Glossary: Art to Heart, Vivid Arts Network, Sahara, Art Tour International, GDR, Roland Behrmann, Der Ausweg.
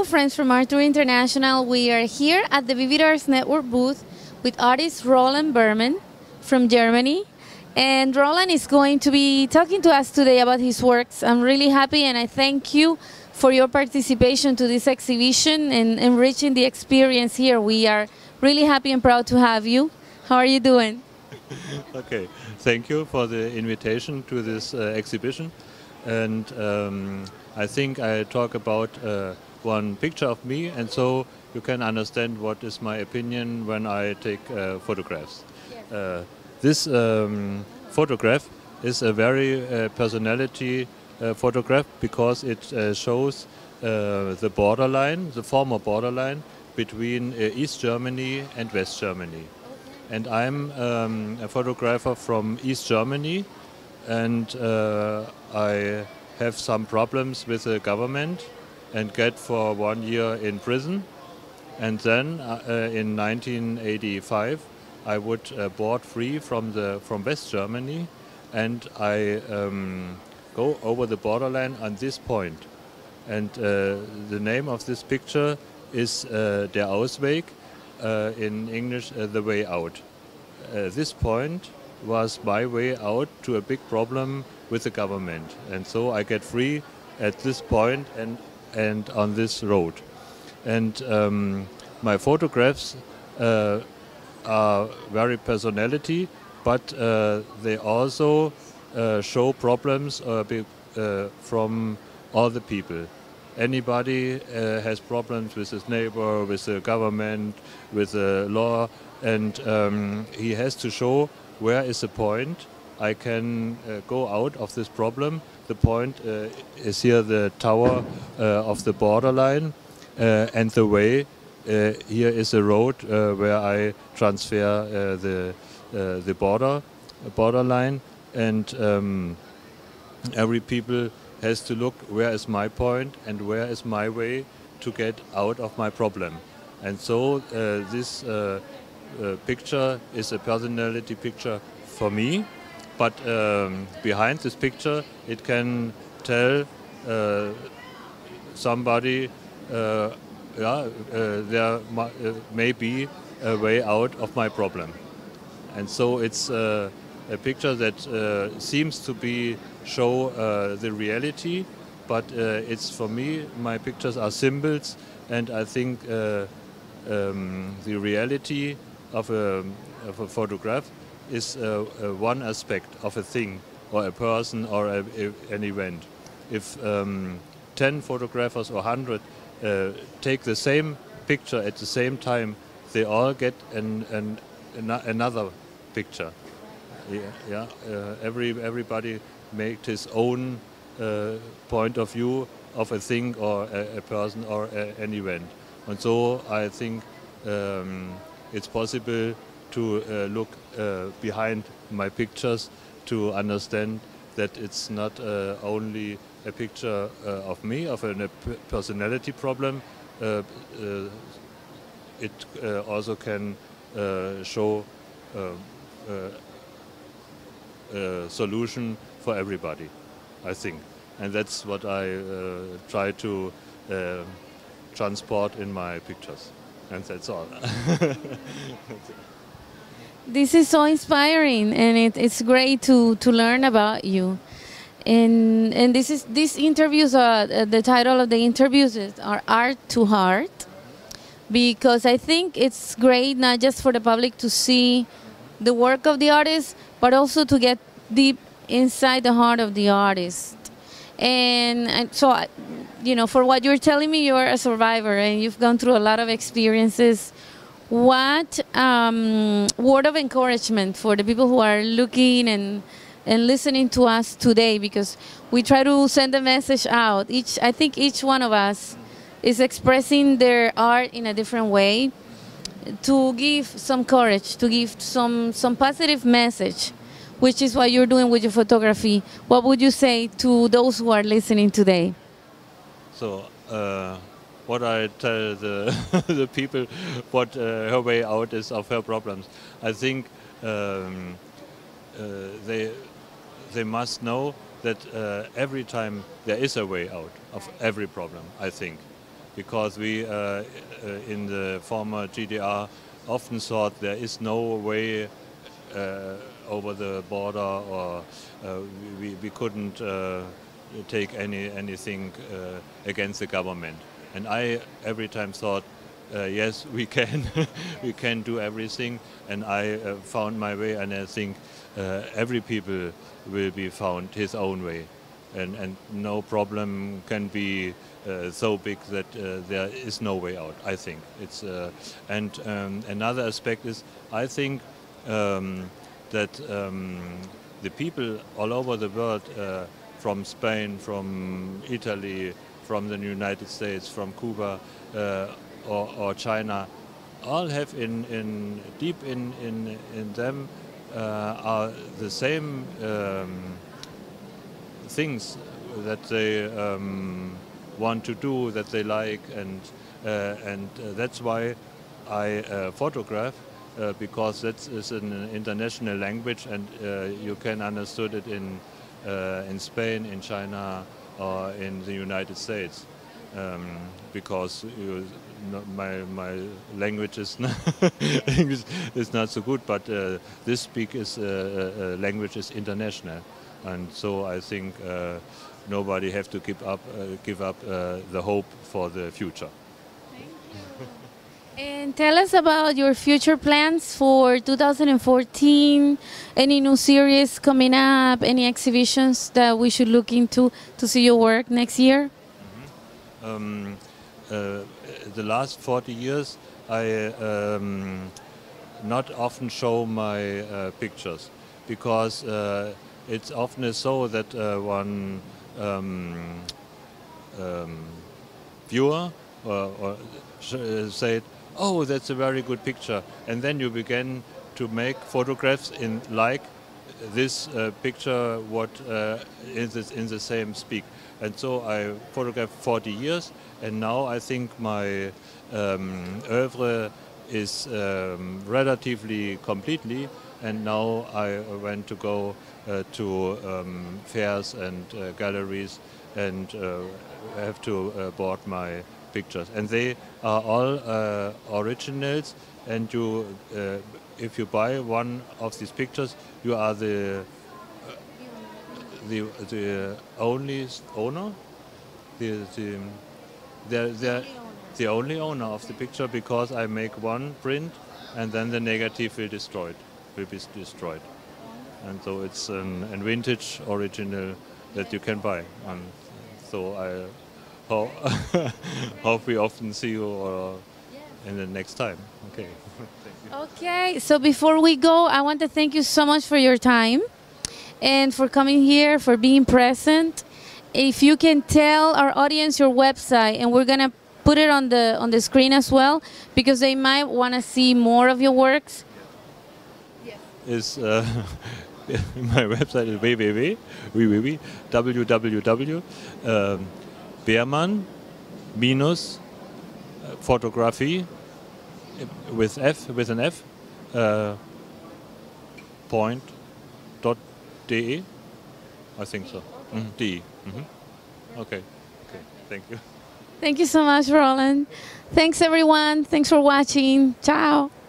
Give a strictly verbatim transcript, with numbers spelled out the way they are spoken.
Hello friends from Art Tour International. We are here at the Vivid Arts Network booth with artist Roland Behrmann from Germany. And Roland is going to be talking to us today about his works. I'm really happy and I thank you for your participation to this exhibition and enriching the experience here. We are really happy and proud to have you. How are you doing? Okay, thank you for the invitation to this uh, exhibition. And um, I think I talk about uh, one picture of me, and so you can understand what is my opinion when I take uh, photographs. Yes. Uh, this um, photograph is a very uh, personality uh, photograph because it uh, shows uh, the borderline, the former borderline between uh, East Germany and West Germany. Okay. And I'm um, a photographer from East Germany, and uh, I have some problems with the government and get for one year in prison, and then uh, in nineteen eighty-five I would uh, board free from the from West Germany, and I um, go over the borderline on this point. And uh, the name of this picture is uh, Der Ausweg, uh, in English uh, the way out. Uh, this point was my way out to a big problem with the government, and so I get free at this point and and on this road. And um, my photographs uh, are very personality, but uh, they also uh, show problems uh, be, uh, from all the people. Anybody uh, has problems with his neighbor, with the government, with the law, and um, he has to show where is the point I can uh, go out of this problem. The point uh, is here, the tower uh, of the borderline, uh, and the way uh, here is a road uh, where I transfer uh, the uh, the border borderline, and um, every people has to look where is my point and where is my way to get out of my problem. And so uh, this uh, uh, picture is a personality picture for me. But um, behind this picture, it can tell uh, somebody, uh, yeah, uh, there may be a way out of my problem. And so it's uh, a picture that uh, seems to be show uh, the reality, but uh, it's for me, my pictures are symbols, and I think uh, um, the reality of a, of a photograph is uh, uh, one aspect of a thing or a person or a, a, an event. If um, ten photographers or one hundred uh, take the same picture at the same time, they all get an, an, an another picture. Yeah, yeah. Uh, every everybody makes his own uh, point of view of a thing or a, a person or a, an event. And so I think um, it's possible to uh, look uh, behind my pictures to understand that it's not uh, only a picture uh, of me, of a personality problem. Uh, uh, it uh, also can uh, show uh, uh, a solution for everybody, I think. And that's what I uh, try to uh, transport in my pictures. And that's all. This is so inspiring, and it, it's great to, to learn about you. And and this is these interviews are uh, the title of the interviews is are Art to Heart, because I think it's great not just for the public to see the work of the artist, but also to get deep inside the heart of the artist. And, and so, I, you know, for what you're telling me, you're a survivor, and you've gone through a lot of experiences. What um, word of encouragement for the people who are looking and, and listening to us today? Because we try to send a message out. Each, I think each one of us is expressing their art in a different way, to give some courage, to give some, some positive message, which is what you're doing with your photography. What would you say to those who are listening today? So, uh what I tell the, the people, what uh, her way out is of her problems. I think um, uh, they, they must know that uh, every time there is a way out of every problem, I think. because we uh, in the former G D R often thought there is no way uh, over the border, or uh, we, we couldn't uh, take any anything uh, against the government. And I every time thought, uh, yes, we can, we can do everything. And I uh, found my way, and I think uh, every people will be found his own way. And, and no problem can be uh, so big that uh, there is no way out, I think. It's, uh, and um, another aspect is, I think um, that um, the people all over the world, uh, from Spain, from Italy, from the United States, from Cuba uh, or, or China, all have in, in deep in, in, in them uh, are the same um, things that they um, want to do, that they like, and uh, and uh, that's why I uh, photograph, uh, because that is an international language, and uh, you can understood it in uh, in Spain, in China, or in the United States, um, because you, no, my my language is not English is not so good, but uh, this speak is uh, uh, language is international. And so I think uh, nobody have to give up, uh, give up uh, the hope for the future. Thank you. And tell us about your future plans for two thousand fourteen. Any new series coming up? Any exhibitions that we should look into to see your work next year? Mm-hmm. um, uh, the last forty years, I um, not often show my uh, pictures, because Uh, it's often is so that uh, one um, um, viewer or, or said, "Oh, that's a very good picture," and then you begin to make photographs in like this uh, picture, what uh, is it in the same speak. And so I photographed forty years, and now I think my um, oeuvre is um, relatively completely. And now I went to go uh, to um, fairs and uh, galleries, and uh, have to uh, board my pictures. And they are all uh, originals. And you, uh, if you buy one of these pictures, you are the uh, the the only owner. The the they're, they're the only owner of the picture, because I make one print, and then the negative will destroy it. will be destroyed. And so it's an, an vintage original that you can buy. And so I ho hope we often see you or in the next time. Okay. Okay, so before we go, I want to thank you so much for your time and for coming here, for being present. If you can tell our audience your website, and we're going to put it on the, on the screen as well, because they might want to see more of your works. Is uh, my website is w w w dot behrmann photography with f with an f uh, point dot de. I think so. Mm-hmm. De. Mm-hmm. Okay. Okay. Thank you. Thank you so much, Roland. Thanks everyone. Thanks for watching. Ciao.